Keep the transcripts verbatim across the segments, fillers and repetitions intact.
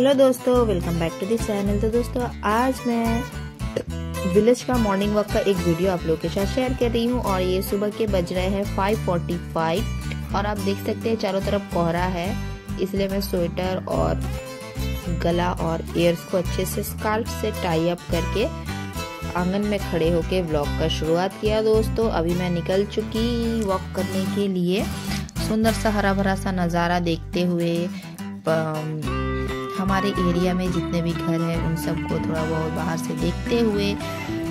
Hello दोस्तों, welcome back to this channel. तो दोस्तों आज मैं विलेज का मॉर्निंग वॉक का एक वीडियो आप लोगों के साथ शेयर कर रही हूँ और ये सुबह के बज रहे हैं फाइव फोर्टी फाइव और आप देख सकते हैं चारों तरफ कोहरा है, इसलिए मैं स्वेटर और गला और ईयर्स को अच्छे से स्कार्फ से टाई अप करके आंगन में खड़े होके व्लॉग का शुरुआत किया। दोस्तों अभी मैं निकल चुकी वॉक करने के लिए, सुंदर सा हरा भरा सा नज़ारा देखते हुए हमारे एरिया में जितने भी घर हैं उन सबको थोड़ा बहुत बाहर से देखते हुए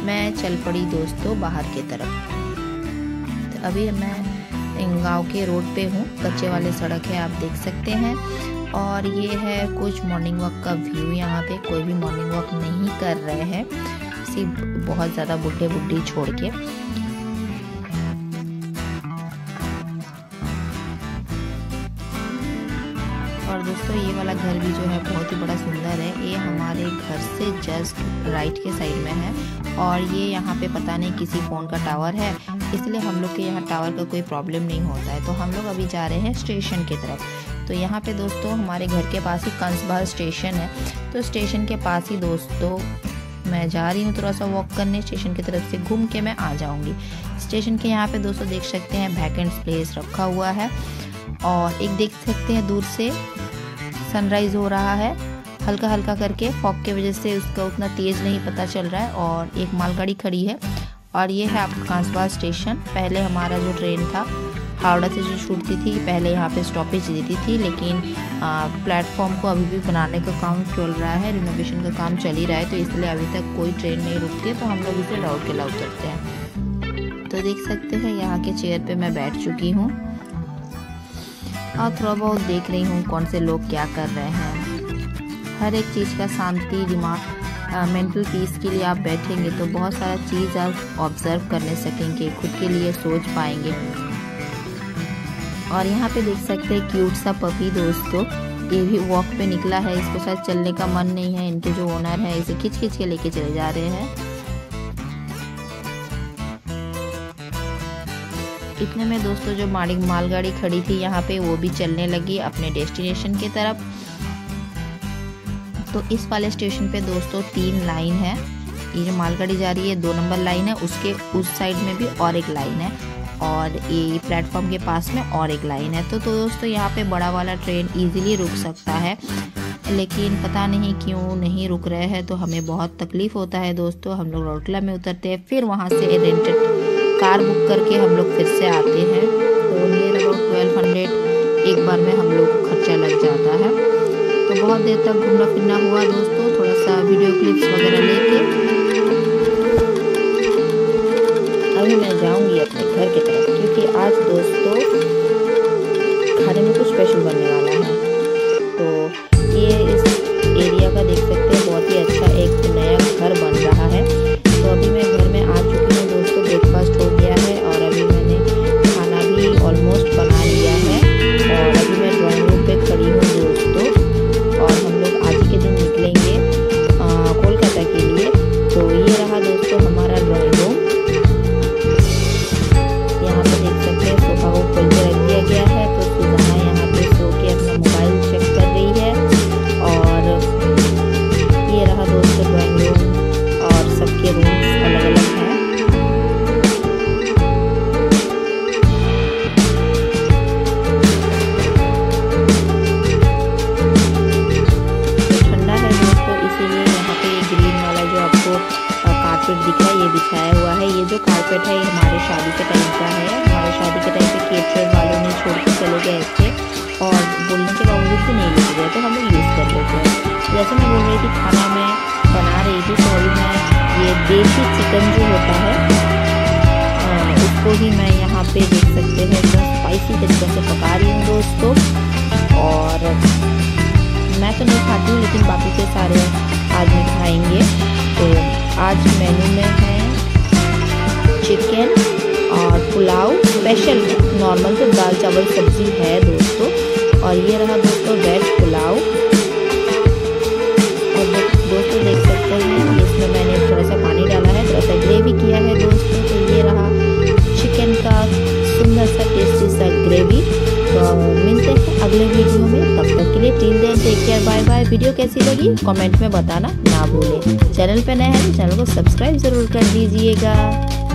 मैं चल पड़ी दोस्तों बाहर की तरफ। तो अभी मैं गांव के रोड पे हूँ, कच्चे वाले सड़क है आप देख सकते हैं और ये है कुछ मॉर्निंग वॉक का व्यू। यहाँ पे कोई भी मॉर्निंग वॉक नहीं कर रहे हैं, सिर्फ बहुत ज़्यादा बुढ़े बुढ़ी छोड़ के। और दोस्तों ये वाला घर भी जो है बहुत ही बड़ा सुंदर है, ये हमारे घर से जस्ट राइट के साइड में है और ये यहाँ पे पता नहीं किसी फ़ोन का टावर है, इसलिए हम लोग के यहाँ टावर का कोई प्रॉब्लम नहीं होता है। तो हम लोग अभी जा रहे हैं स्टेशन की तरफ। तो यहाँ पे दोस्तों हमारे घर के पास ही कंसबहल स्टेशन है, तो स्टेशन के पास ही दोस्तों मैं जा रही हूँ थोड़ा सा वॉक करने। स्टेशन की तरफ से घूम के मैं आ जाऊँगी। स्टेशन के यहाँ पे दोस्तों देख सकते हैं वैकेंट प्लेस रखा हुआ है और एक देख सकते हैं दूर से सनराइज़ हो रहा है हल्का हल्का करके, फॉग के वजह से उसका उतना तेज़ नहीं पता चल रहा है। और एक मालगाड़ी खड़ी है और ये है आपका कांसबार स्टेशन। पहले हमारा जो ट्रेन था हावड़ा से जो छूटती थी पहले यहाँ पे स्टॉपेज देती थी, लेकिन प्लेटफॉर्म को अभी भी बनाने का काम चल रहा है, रिनोवेशन का काम चल ही रहा है, तो इसलिए अभी तक कोई ट्रेन नहीं रुकती है, तो हम लोग इसे लौट के लौट करते हैं। तो देख सकते हैं यहाँ के चेयर पर मैं बैठ चुकी हूँ और थोड़ा बहुत देख रही हूँ कौन से लोग क्या कर रहे हैं। हर एक चीज़ का शांति दिमाग मेंटल पीस के लिए आप बैठेंगे तो बहुत सारा चीज़ आप ऑब्जर्व करने सकेंगे, खुद के लिए सोच पाएंगे। और यहाँ पे देख सकते हैं क्यूट सा पपी दोस्तों, ये भी वॉक पे निकला है, इसके साथ चलने का मन नहीं है। इनके जो ओनर है इसे खींच खींच के लेके चले जा रहे हैं। इतने में दोस्तों जो माड़ी मालगाड़ी खड़ी थी यहाँ पे वो भी चलने लगी अपने डेस्टिनेशन की तरफ। तो इस वाले स्टेशन पे दोस्तों तीन लाइन है, ये जो मालगाड़ी जा रही है दो नंबर लाइन है, उसके उस साइड में भी और एक लाइन है और ये प्लेटफॉर्म के पास में और एक लाइन है। तो, तो दोस्तों यहाँ पे बड़ा वाला ट्रेन ईजिली रुक सकता है, लेकिन पता नहीं क्यों नहीं रुक रहे हैं, तो हमें बहुत तकलीफ़ होता है दोस्तों। हम लोग रोटला में उतरते हैं, फिर वहाँ से रेंटेड कार बुक करके हम लोग फिर से आते हैं। तो नियर अबाउट ट्वेल्व हंड्रेड एक बार में हम लोग को खर्चा लग जाता है। तो बहुत देर तक घूमना फिरना हुआ दोस्तों, थोड़ा सा वीडियो क्लिप्स वगैरह लेके अभी मैं जाऊंगी अपने घर की तरफ, क्योंकि आज दोस्तों खाने में कुछ स्पेशल बनने वाला है। तो ये इस एरिया का देख सकते हैं बहुत ही अच्छा एक नया घर बन रहा है। तो अभी मैं घर में आ चुकी हूँ दोस्तों, ब्रेकफास्ट हो गया है और अभी मैंने खाना भी ऑलमोस्ट बना लिया है और अभी मैं ड्राइंग रूम पे खड़ी हूँ दोस्तों। और हम लोग आज के दिन निकलेंगे कोलकाता के लिए। तो ये रहा दोस्तों हमारा ड्राइंग रूम, यहाँ पे देख सकते हैं सोफा को खोल के रख दिया गया है। तो सुजाना यहाँ पे सो के अपना मोबाइल चेक कर रही है और ये रहा दोस्तों ड्राइंग रूम और सबके रूम अलग अलग हैं। बिछाया हुआ है, ये जो कारपेट है ये हमारे शादी के टाइम का है, हमारे शादी के टाइम पे केटरर वालों ने छोड़ के चले गए थे और बोलने के बावजूद भी नहीं लेके गए, तो हम लोग यूज़ कर लेते हैं। जैसे मैं बोल रही थी खाना मैं बना रही थी, तो अभी मैं ये देसी चिकन जो होता है उसको ही मैं यहाँ पे देख सकते हैं एकदम स्पाइसी तरीके से पका रही हूँ दोस्तों। और मैं तो नहीं खाती हूँ लेकिन बाकी के सारे आदमी खाएँगे। तो आज मेन्यू में है चिकन और पुलाव, स्पेशल नॉर्मल से दाल चावल सब्जी है दोस्तों। और ये रहा दोस्तों वेज पुलाव और दोस्तों देख सकते हैं इसमें मैंने थोड़ा सा पानी डाला है, थोड़ा सा ग्रेवी किया है दोस्तों। तो ये रहा चिकन का सुंदर सा टेस्टी सा ग्रेवी। तो मिलते हैं अगले वीडियो में, तब तक के लिए till then. Take care, bye bye. Video कैसी लगी कमेंट में बताना ना भूलें। चैनल पर नए हैं तो चैनल को सब्सक्राइब जरूर कर दीजिएगा।